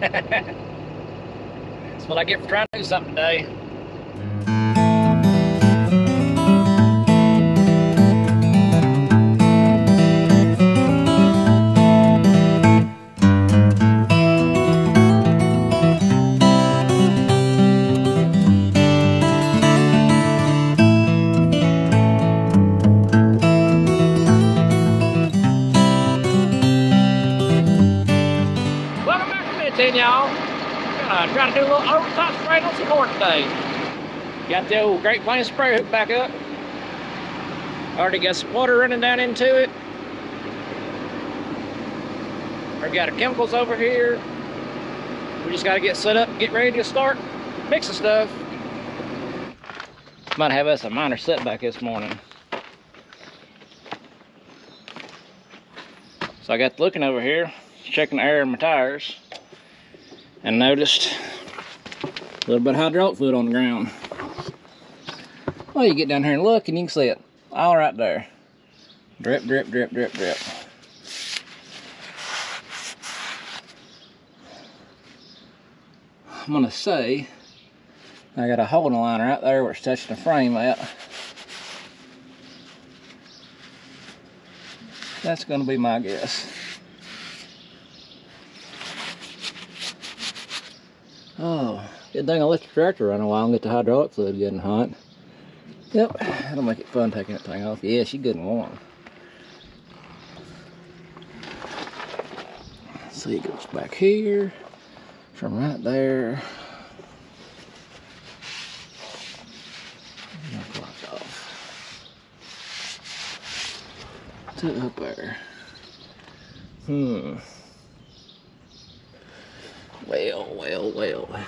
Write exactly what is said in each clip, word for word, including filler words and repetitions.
That's what I get for trying to do something today. Trying to do a little overtop spraying on some corn today. Got the old Great Plains spray hook back up. Already got some water running down into it. I've got our chemicals over here. We just got to get set up, get ready to start mixing stuff. Might have us a minor setback this morning. So I got looking over here, checking the air in my tires, and noticed a little bit of hydraulic fluid on the ground. Well, you get down here and look, and you can see it all right there. Drip, drip, drip, drip, drip. I'm gonna say I got a hole in the line right there where it's touching the frame out. That's gonna be my guess. Oh, good thing I let the tractor run a while and get the hydraulic fluid good and hot. Yep, that'll make it fun taking that thing off. Yeah, she's good and warm. Let's see, it goes back here, from right there. And I'll block it off. To up there. Hmm. Well, well, well.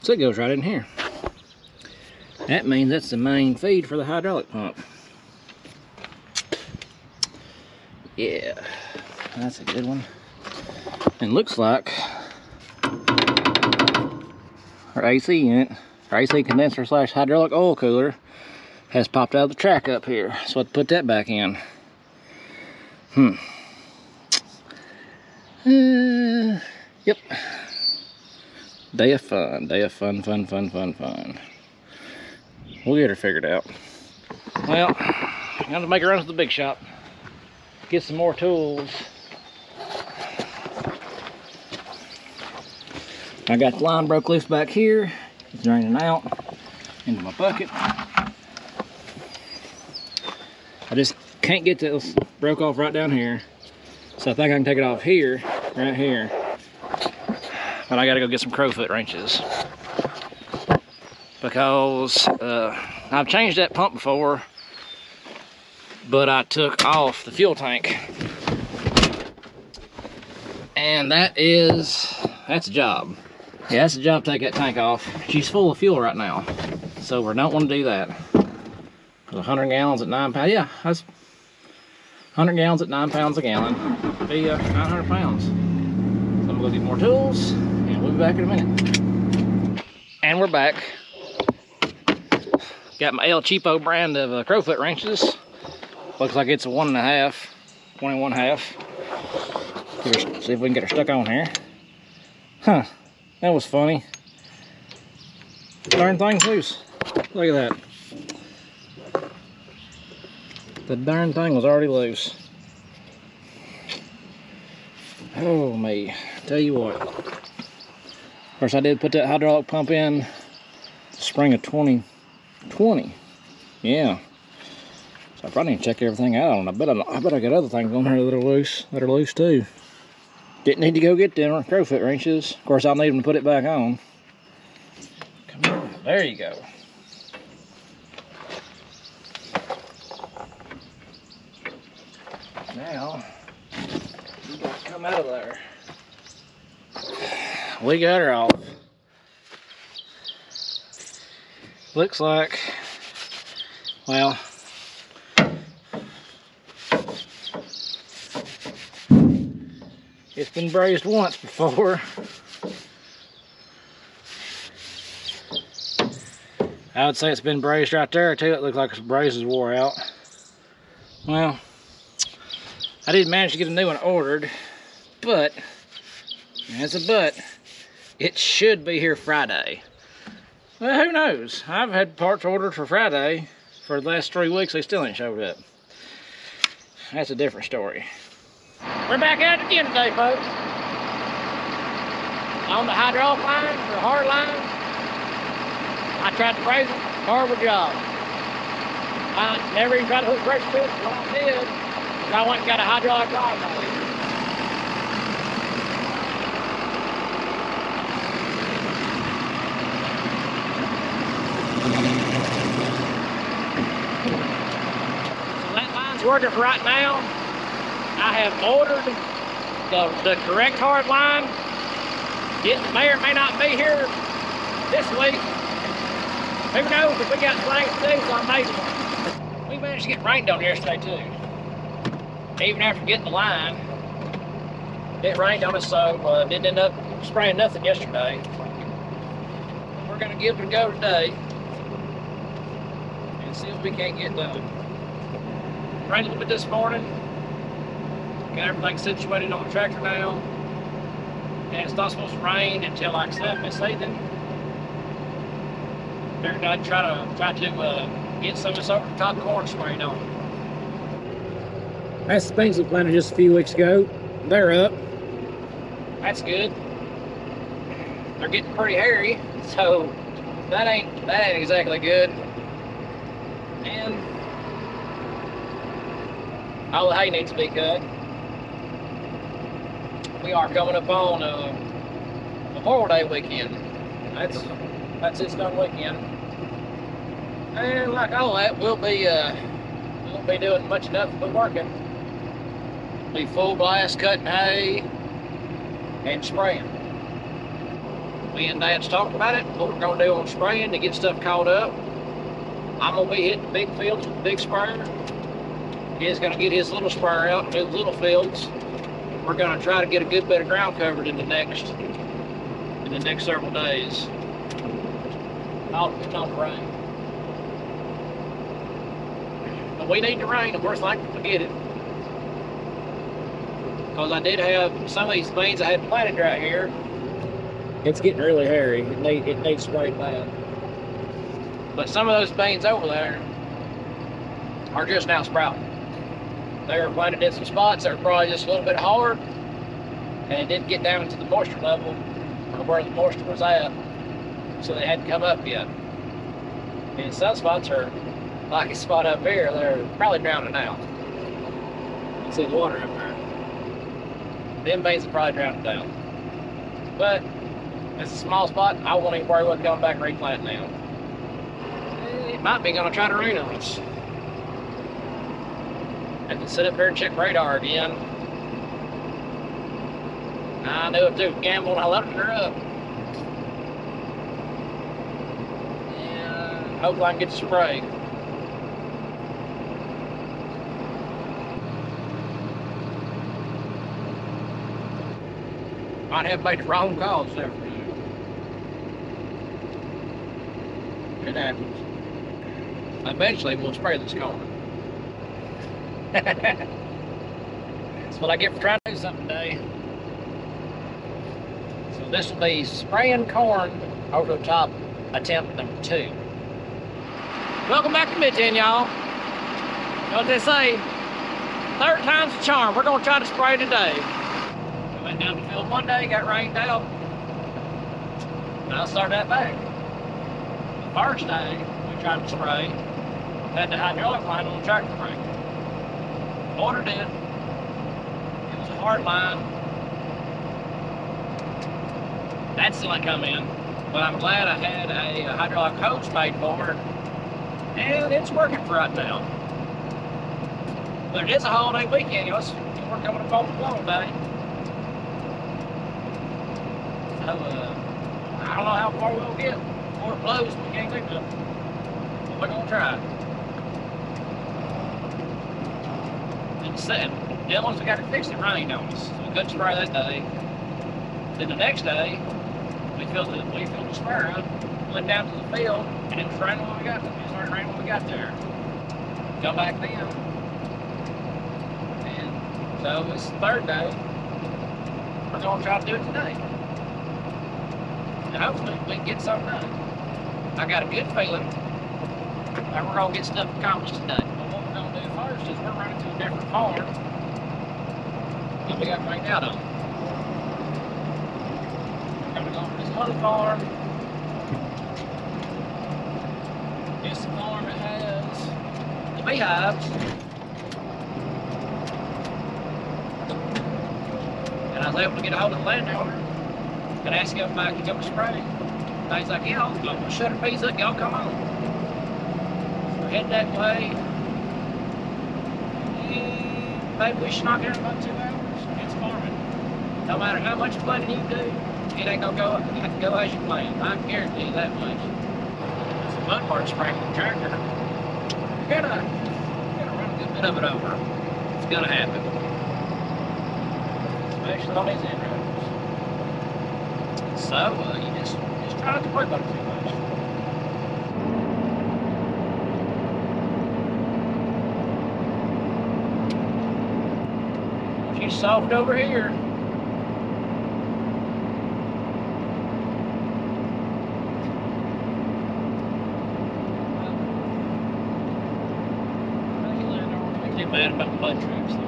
So it goes right in here. That means that's the main feed for the hydraulic pump. Yeah, that's a good one. And looks like our A C unit, our A C condenser slash hydraulic oil cooler has popped out of the track up here. So I have to put that back in. Hmm. Uh, Yep. Day of fun. Day of fun, fun, fun, fun, fun. We'll get her figured out. Well, I'm going to make a run to the big shop. Get some more tools. I got the line broke loose back here. It's draining out into my bucket. I just can't get this broke off right down here. So I think I can take it off here, right here. But I gotta go get some crowfoot wrenches because uh, I've changed that pump before, but I took off the fuel tank, and that is that's a job. Yeah, that's a job to take that tank off. She's full of fuel right now, so we don't want to do that. one hundred gallons at nine pounds. Yeah, that's one hundred gallons at nine pounds a gallon. It'd be uh, nine hundred pounds. So I'm gonna go get more tools. We'll be back in a minute. And we're back. Got my El Cheapo brand of uh, crowfoot wrenches. Looks like it's a one and a half, one and one half. Her, see if we can get her stuck on here. Huh, that was funny. Darn thing's loose. Look at that. The darn thing was already loose. Oh me, tell you what. Of course, I did put that hydraulic pump in spring of twenty twenty. Yeah. So I probably need to check everything out on. I bet I, I bet I got other things on there that are loose, that are loose too. Didn't need to go get them crowfoot wrenches. Of course, I'll need them to put it back on. Come on. There you go. Now, you got to come out of there. We got her off. Looks like, well, it's been brazed once before. I would say it's been brazed right there too. It looks like its brazes wore out. Well, I did manage to get a new one ordered, but As a but, it should be here Friday. Well, who knows? I've had parts ordered for Friday. For the last three weeks, they still ain't showed up. That's a different story. We're back out again today, folks. On the hydraulic line, the hard line. I tried to brace it, horrible job. I never even tried to hook pressure to it, but I did. Because I went and got a hydraulic line. So that line's working for right now. I have ordered the, the correct hard line. It may or may not be here this week. Who knows, if we got flags today, so I made one. We managed to get rained on yesterday too. Even after getting the line, it rained on us, so uh, didn't end up spraying nothing yesterday. We're gonna give it a go today and see if we can't get done. Rained a little bit this morning. Got everything situated on the tractor now. And it's not supposed to rain until like seven this evening. Figured I'd try to try to uh, get some of this over the top corn sprayed on. That's the things we planted just a few weeks ago. They're up. That's good. They're getting pretty hairy, so that ain't that ain't exactly good. And all the hay needs to be cut. We are coming up on uh, Memorial Day weekend. That's that's this done weekend, and like all that, we'll be uh, won't be doing much enough but working. We'll be full blast cutting hay and spraying. Me and Dad's talked about it. What we're gonna do on spraying to get stuff caught up. I'm gonna be hitting big fields with a big sprayer. He's gonna get his little sprayer out and do little fields. We're gonna try to get a good bit of ground covered in the next in the next several days. All depends on the rain. But we need the rain, and we're thankful to get it. Because I did have some of these beans I had planted right here. It's getting really hairy. It need it needs sprayed bad. But some of those beans over there are just now sprouting. They were planted in some spots that were probably just a little bit hard, and it didn't get down to the moisture level or where the moisture was at, so they hadn't come up yet. And some spots are, like a spot up here, they're probably drowning out. You can see the water up there. Them beans are probably drowning down. But it's a small spot, I won't even worry about going back and replanting now. It might be gonna try to rain on us. I can sit up here and check radar again. I knew it too, gamble, and I left her up. And hopefully I can get sprayed. Might have made the wrong calls there for you. It happens. Eventually we'll spray this corner. That's what I get for trying to do something today. So this will be spraying corn over the top, attempt number two. Welcome back to Mid-Ten, y'all. You know what they say? Third time's the charm. We're going to try to spray today. I went down the field one day, got rained out, and I'll start that back. The first day we tried to spray, had the hydraulic line on the tractor brake. Ordered it. It was a hard line. That still ain't come in, but I'm glad I had a, a hydraulic hose made for her, and it's working for right now. But it is a holiday weekend, y'all. We're coming up on Memorial Day, so uh, I don't know how far we'll get. Before it blows, we can't do nothing. But we're gonna try. And then once we got it fixed, it rained on us. So we couldn't spray that day. Then the next day, we filled the, we filled the sprayer up, went down to the field, and it was raining when we got there. It started raining when we got there. Go back then. And so it's the third day. That's what I'm trying to do it today. And hopefully we can get something done. I got a good feeling that we're going to get stuff accomplished today. But what we're going to do first is we're running to a different farm that we got cleaned out on. We're going to go over this other farm. This farm has the beehives. I was able to get a hold of the landowner and ask him if I could come to spray. And he's like, yeah, I'll go shut her peas up, y'all come on. So we're heading that way. And maybe we should knock it out in about two hours. It's farming. No matter how much planning you do, it ain't gonna go up. You can go as you plan. I can guarantee that much. It's a mud part spraying the tractor. You're gonna, you're gonna run a good bit of it over. It's gonna happen. Especially on these inroads. So, uh, you just, just try not to worry about it too much. She's soft over here. I'm too mad about mud traps though.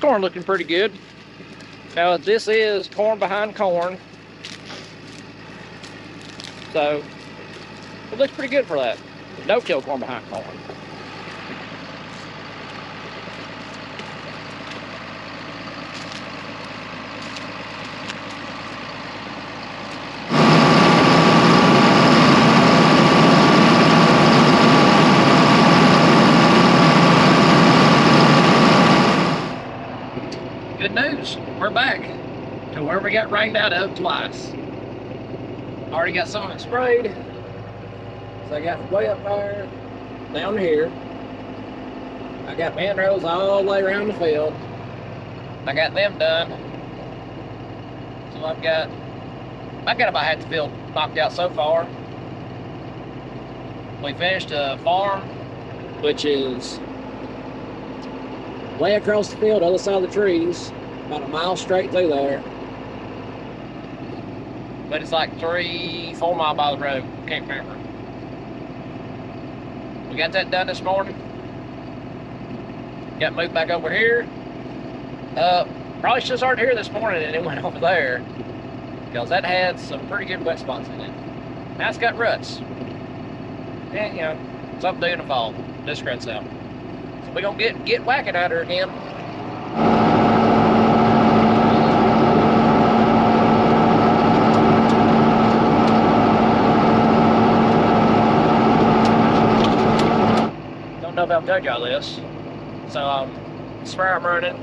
Corn looking pretty good. Now this is corn behind corn, so it looks pretty good for that. No-till corn behind corn. We're back to where we got rained out of twice. Already got some of it sprayed. So I got way up there, down here. I got manrows all the way around the field. I got them done. So I've got, I've got about half the field knocked out so far. We finished a farm, which is way across the field, other side of the trees. About a mile straight through there, but it's like three, four mile by the road. Can't remember. We got that done this morning. Got moved back over here. Uh, probably should have started here this morning and then went over there because that had some pretty good wet spots in it. Now it's got ruts. And you know, it's up there in the fall. This ruts out. So we're gonna get get whacking at her again. I've told y'all this. So, um, spray I'm running,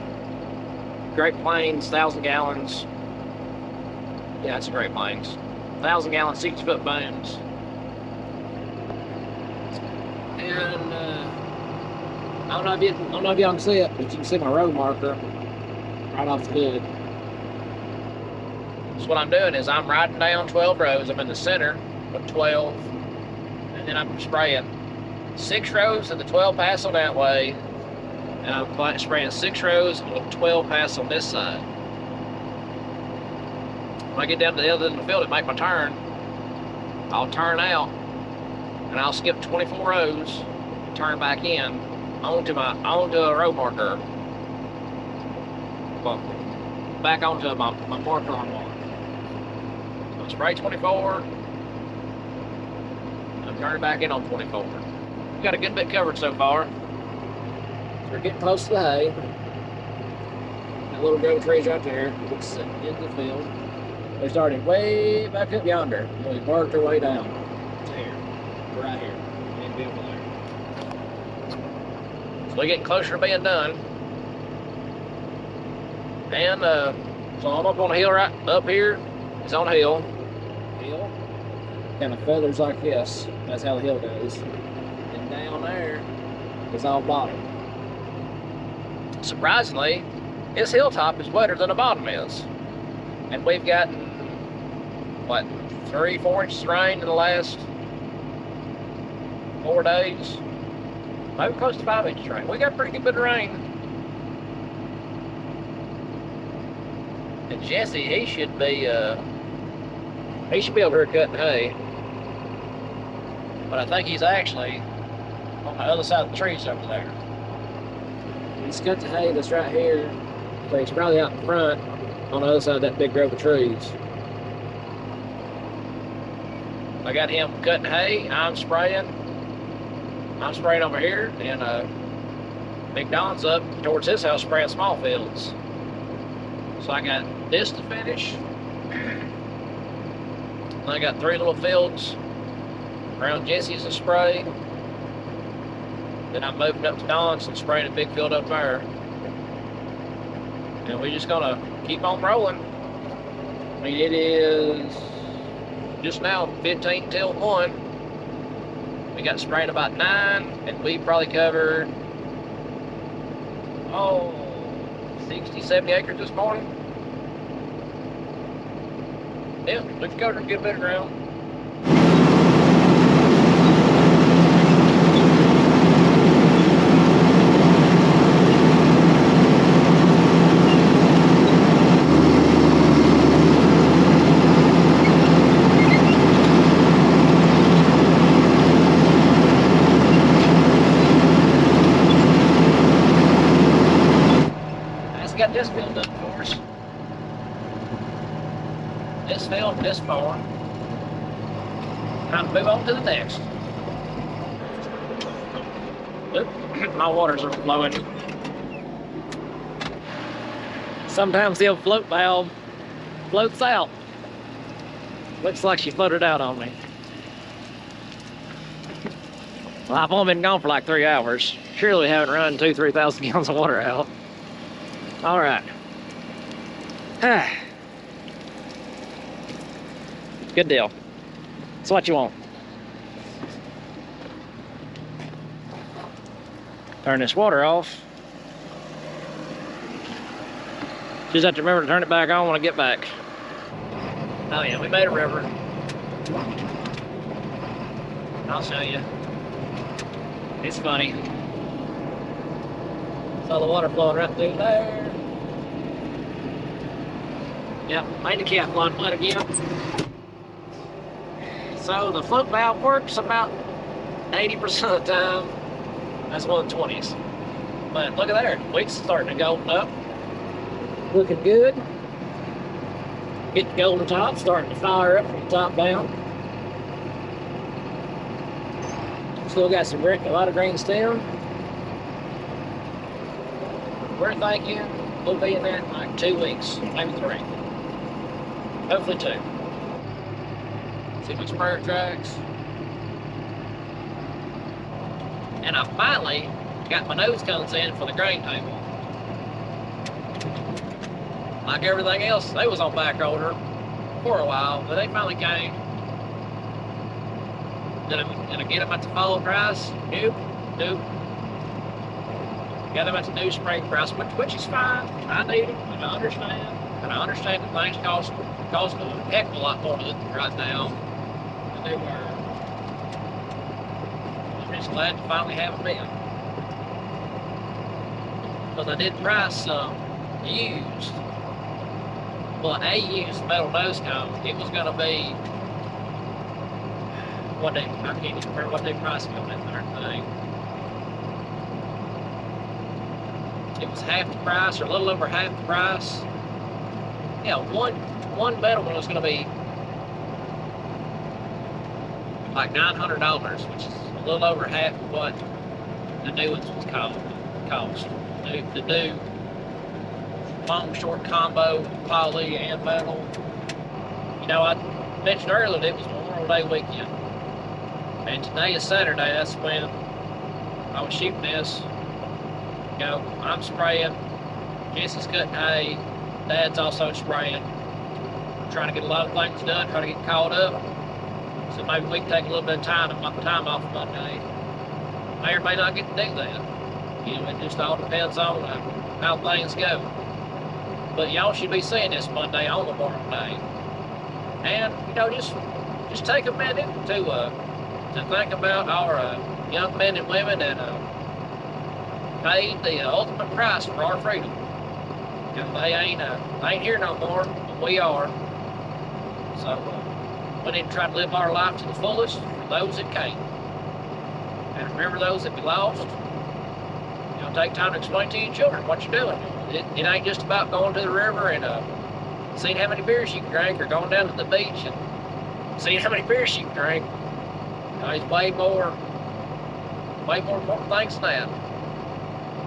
Great Plains, thousand gallons. Yeah, it's Great Plains. Thousand gallon, six foot booms. And uh, I don't know if you, I don't know if y'all can see it, but you can see my road marker right off the hood. So what I'm doing is I'm riding down twelve rows. I'm in the center of twelve, and then I'm spraying. Six rows and the twelve pass on that way, and I'm spraying six rows and the twelve pass on this side. When I get down to the other end of the field and make my turn, I'll turn out and I'll skip twenty-four rows and turn back in onto my onto a row marker. Well, back onto my, my marker on one. So I spray twenty-four, and I'm turning back in on twenty-four. We've got a good bit covered so far. We're getting close to the hay. That little grove tree's right there. It's in the field. They started way back up yonder. We worked our way down. It's here. We're right here. We need to be over there. So we're getting closer to being done. And uh, so I'm up on a hill right up here. It's on a hill. Hill. Kind of feathers like this. That's how the hill goes. Down there is all bottom. Surprisingly, this hilltop is wetter than the bottom is, and we've gotten what, three, four inches of rain in the last four days. Maybe close to five inches of rain. We got a pretty good bit of rain. And Jesse, he should be, uh, he should be over here cutting hay. But I think he's actually on the other side of the trees over there. He's cut the hay that's right here. So he's probably out in front on the other side of that big grove of trees. I got him cutting hay. I'm spraying. I'm spraying over here, and uh, Big Don's up towards his house spraying small fields. So I got this to finish. And I got three little fields around Jesse's to spray. Then I'm moving up to Don's and spraying a big field up there. And we're just gonna keep on rolling. I mean, it is just now fifteen till one. We got sprayed about nine, and we probably covered, oh, sixty, seventy acres this morning. Yeah, we've covered a good bit of ground. This field done for us. This field, this farm. Time to move on to the next. Oop, my waters are flowing. Sometimes the old float valve floats out. Looks like she floated out on me. Well, I've only been gone for like three hours. Surely we haven't run two, three thousand gallons of water out. All right. Good deal. That's what you want. Turn this water off. Just have to remember to turn it back on when I get back. Oh yeah, we made a river. I'll show you. It's funny. Saw the water flowing right through there. Yep, made the cap line flat again. So the float valve works about eighty percent of the time. That's one of the twenties. But look at there, wheat's starting to golden up. Looking good. Get the golden top, starting to fire up from the top down. Still got some green, a lot of green stem. We're thinking we'll be in there in like two weeks, maybe three. Hopefully two. See my sprayer tracks. And I finally got my nose cones in for the grain table. Like everything else, they was on back order for a while, but they finally came. Did I, did I get them at the full price? Nope, nope. Got them at the new spring price, which is fine. I need them, and I understand. And I understand that things cost cost a heck of a lot more than right now than they were. I'm just glad to finally have them in. Because I did price some used. Well, a used metal nose cone. It was going to be what they, I can't even remember what they priced me on that darn thing. It was half the price, or a little over half the price. Yeah, one one metal one was going to be like nine hundred dollars, which is a little over half of what the new ones was called cost. The, the new long short combo poly and metal. You know, I mentioned earlier that it was Memorial Day weekend, and today is Saturday. That's when I was shooting this. You know, I'm spraying. Jesse's cutting hay. Dad's also spraying. I'm trying to get a lot of things done, trying to get caught up. So maybe we can take a little bit of time, time off Monday. May or may not get to do that. You know, it just all depends on how things go. But y'all should be seeing this Monday on Memorial Day. And, you know, just just take a minute to uh, to think about our uh, young men and women that uh, paid the uh, ultimate price for our freedom. And they ain't, uh, they ain't here no more, but we are. So uh, we need to try to live our life to the fullest for those that can't. And remember those that we lost. You know, take time to explain to your children what you're doing. It, it ain't just about going to the river and uh, seeing how many beers you can drink, or going down to the beach and seeing how many beers you can drink. You know, there's way more, way more important things than that.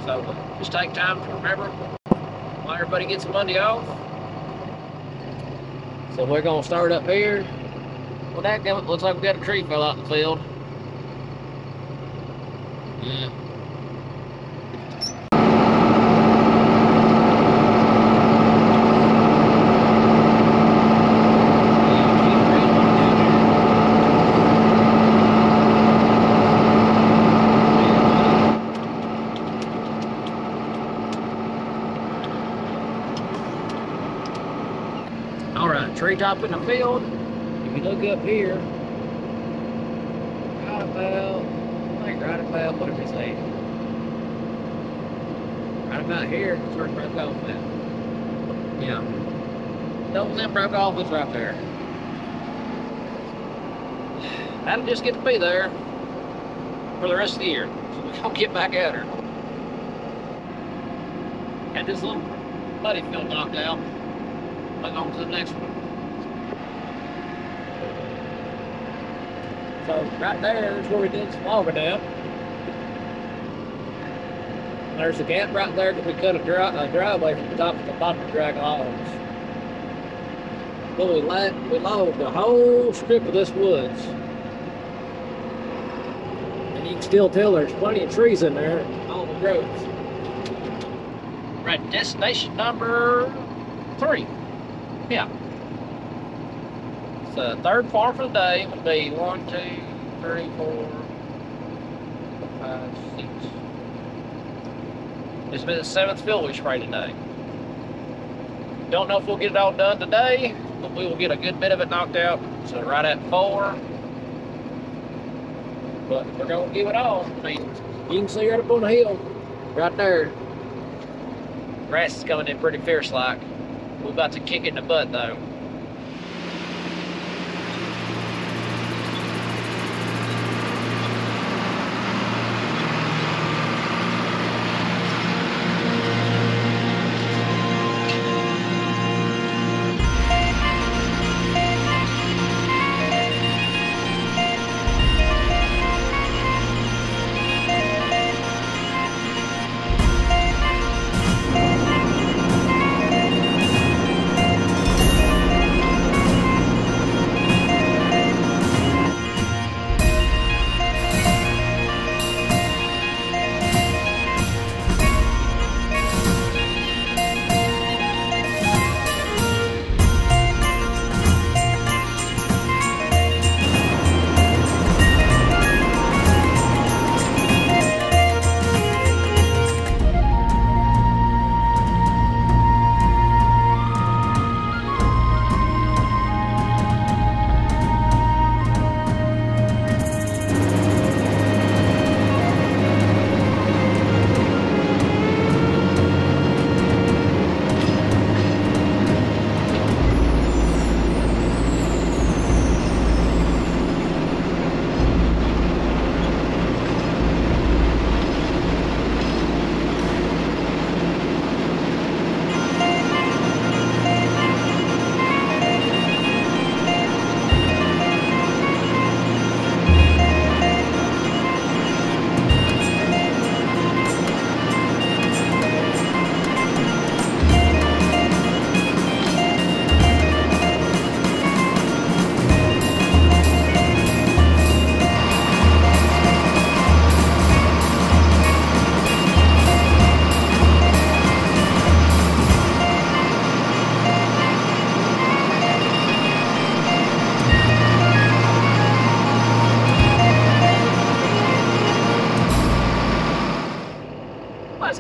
So uh, just take time to remember while everybody gets Monday off. So we're gonna start up here. Well, that looks like we got a tree fell out in the field. Yeah. Treetop in the field. If you look up here, right about, I think right about, what did we say? Right about here, it's where it broke off at. Yeah. Those that broke off was right there. That'll just get to be there for the rest of the year. So we're gonna get back at her. Had this little buddy field knocked out. Let's go on to the next one. So right there is where we did some logging down. There's a gap right there that we cut a, dry, a driveway from the top to the bottom of the drag logs. But we, la we logged the whole strip of this woods. And you can still tell there's plenty of trees in there, all the growths. We're at destination number three. Yeah. So third farm for the day would be one, two, three, four, five, six. This will be the seventh field we spray today. Don't know if we'll get it all done today, but we will get a good bit of it knocked out. So right at four. But we're gonna give it all. I mean, you can see right up on the hill, right there. Grass is coming in pretty fierce like. We're about to kick it in the butt though.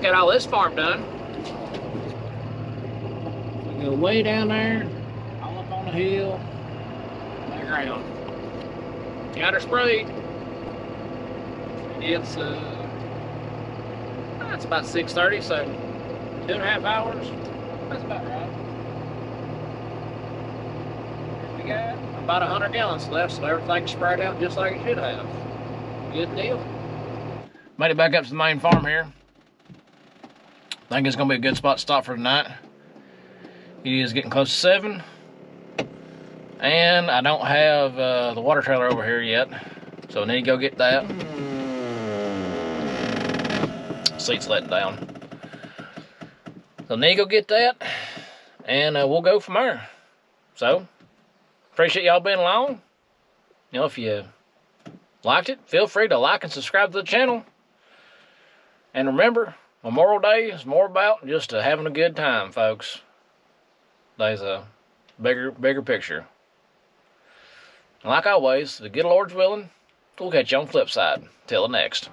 Got all this farm done. We go way down there, all up on the hill. ground. Got her sprayed. It's uh, it's about six thirty, so two and a half hours. That's about right. We got about one hundred gallons left, so everything sprayed out just like it should have. Good deal. Made it back up to the main farm here. I think it's gonna be a good spot to stop for tonight. It is getting close to seven. And I don't have uh, the water trailer over here yet, so I need to go get that. Seat's letting down. So I need to go get that, and uh, we'll go from there. So, appreciate y'all being along. You know, if you liked it, feel free to like and subscribe to the channel. And remember, Memorial Day is more about just uh, having a good time, folks. There's a bigger, bigger picture. And like always, the good Lord's willing, we'll catch you on the flip side. Till the next.